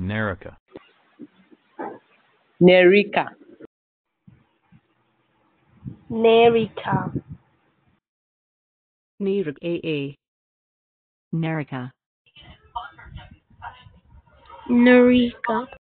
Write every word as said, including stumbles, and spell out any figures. Nerika. Nerika. Nerika. Nerika. Nerika. Nerika.